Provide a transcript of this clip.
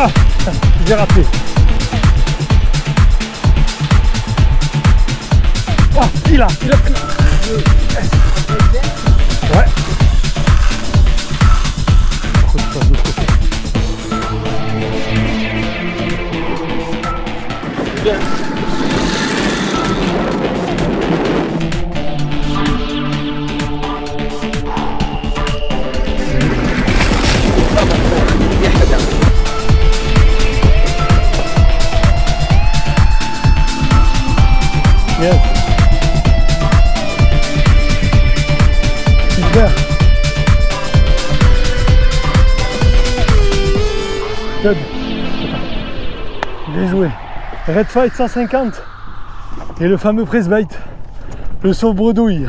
Ah, j'ai raté. Ah, il a pris. Ouais. Bien. Bien joué. Red Fight 150 et le fameux Pressbait, le sauve-bredouille.